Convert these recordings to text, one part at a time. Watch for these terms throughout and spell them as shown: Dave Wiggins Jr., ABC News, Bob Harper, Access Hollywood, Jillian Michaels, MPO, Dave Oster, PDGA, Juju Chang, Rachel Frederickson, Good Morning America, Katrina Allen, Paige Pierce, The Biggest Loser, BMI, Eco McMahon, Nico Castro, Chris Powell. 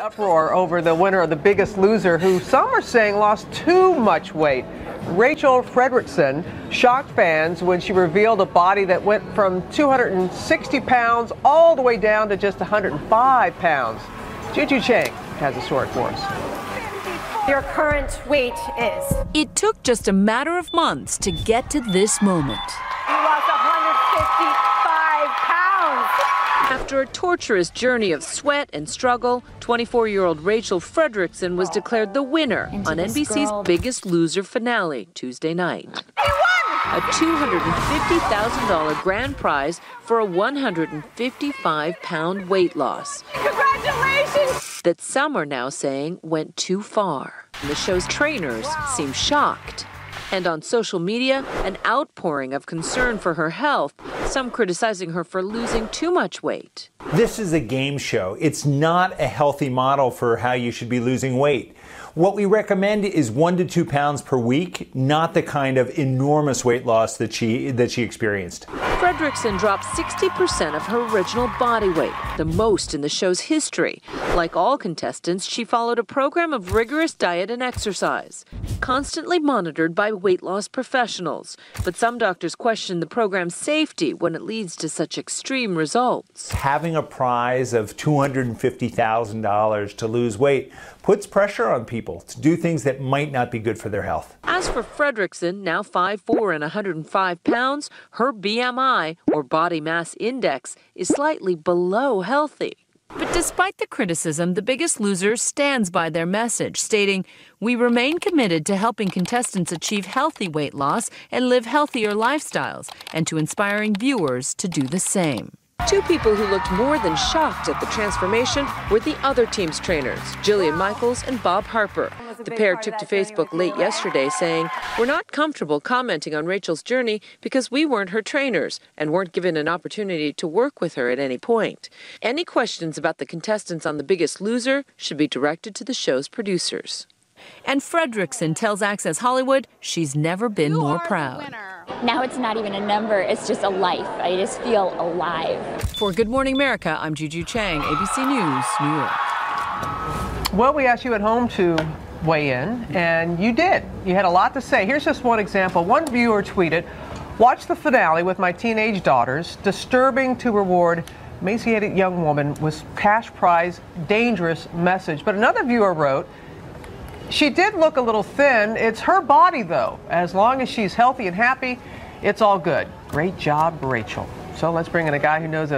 Uproar over the winner of The Biggest Loser, who some are saying lost too much weight. Rachel Frederickson shocked fans when she revealed a body that went from 260 pounds all the way down to just 105 pounds. Juju Chang has a story for us. Your current weight is? It took just a matter of months to get to this moment. You lost 155 pounds. After a torturous journey of sweat and struggle, 24-year-old Rachel Frederickson was declared the winner on NBC's Biggest Loser finale Tuesday night. A $250,000 grand prize for a 155-pound weight loss. Congratulations! That some are now saying went too far. And the show's trainers seem shocked. And on social media, an outpouring of concern for her health, some criticizing her for losing too much weight. This is a game show. It's not a healthy model for how you should be losing weight. What we recommend is 1 to 2 pounds per week, not the kind of enormous weight loss that she experienced. Frederickson dropped 60% of her original body weight, the most in the show's history. Like all contestants, she followed a program of rigorous diet and exercise, constantly monitored by weight loss professionals. But some doctors question the program's safety when it leads to such extreme results. Having a prize of $250,000 to lose weight puts pressure on people to do things that might not be good for their health. As for Frederickson, now 5'4" and 105 pounds, her BMI, or body mass index, is slightly below healthy. But despite the criticism, The Biggest Loser stands by their message, stating, "We remain committed to helping contestants achieve healthy weight loss and live healthier lifestyles, and to inspiring viewers to do the same." Two people who looked more than shocked at the transformation were the other team's trainers, Jillian Michaels and Bob Harper. The pair took to Facebook late yesterday saying, "We're not comfortable commenting on Rachel's journey because we weren't her trainers and weren't given an opportunity to work with her at any point. Any questions about the contestants on The Biggest Loser should be directed to the show's producers." And Frederickson tells Access Hollywood she's never been more proud. Now it's not even a number, it's just a life. I just feel alive. For Good Morning America, I'm Juju Chang, ABC News, New York. Well, we asked you at home to weigh in, and you did. You had a lot to say. Here's just one example. One viewer tweeted, "Watch the finale with my teenage daughters. Disturbing to reward emaciated young woman with cash prize. Dangerous message." But another viewer wrote, "She did look a little thin. It's her body, though. As long as she's healthy and happy, it's all good. Great job, Rachel." So let's bring in a guy who knows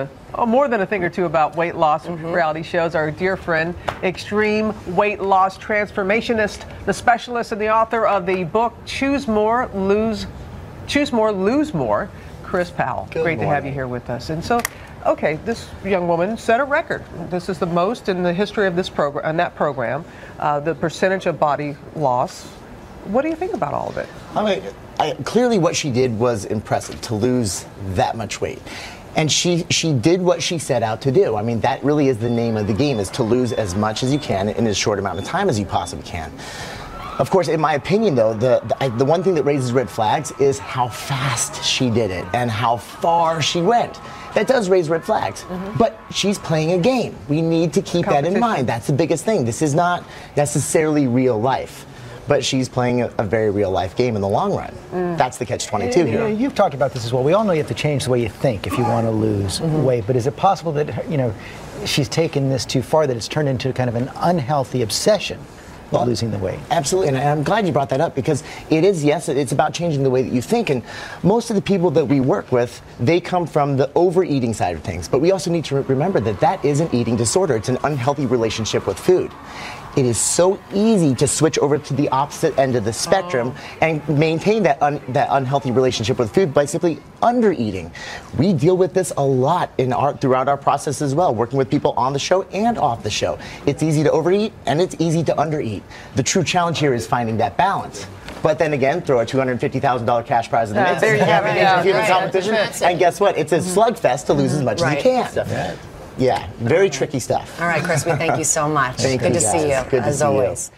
more than a thing or two about weight loss and reality shows, our dear friend, extreme weight loss transformationist, the specialist and the author of the book Choose More, Lose More, Chris Powell. Good morning. Great to have you here with us. And so, okay, this young woman set a record. This is the most in the history of this program, and that program, the percentage of body loss. What do you think about all of it? Clearly what she did was impressive, to lose that much weight. And she did what she set out to do. I mean, that really is the name of the game, is to lose as much as you can in as short amount of time as you possibly can. Of course, in my opinion, though, the one thing that raises red flags is how fast she did it and how far she went. That does raise red flags, but she's playing a game. We need to keep that in mind. That's the biggest thing. This is not necessarily real life, but she's playing a very real life game in the long run. That's the catch-22 here. You've talked about this as well. We all know you have to change the way you think if you want to lose weight, but is it possible that, you know, she's taken this too far, that it's turned into kind of an unhealthy obsession? Well, losing the weight. Absolutely, and I'm glad you brought that up, because it is, yes, it's about changing the way that you think, and most of the people that we work with, they come from the overeating side of things, but we also need to remember that that is an eating disorder. It's an unhealthy relationship with food. It is so easy to switch over to the opposite end of the spectrum and maintain that unhealthy relationship with food by simply undereating. We deal with this a lot throughout our process as well, working with people on the show and off the show. It's easy to overeat and it's easy to undereat. The true challenge here is finding that balance. But then again, throw a $250,000 cash prize in the mix. There you have it. Human competition. And guess what? It's a slugfest to lose as much as you can. Yeah, very tricky stuff. All right, Chris, we thank you so much. Good to see you, as always.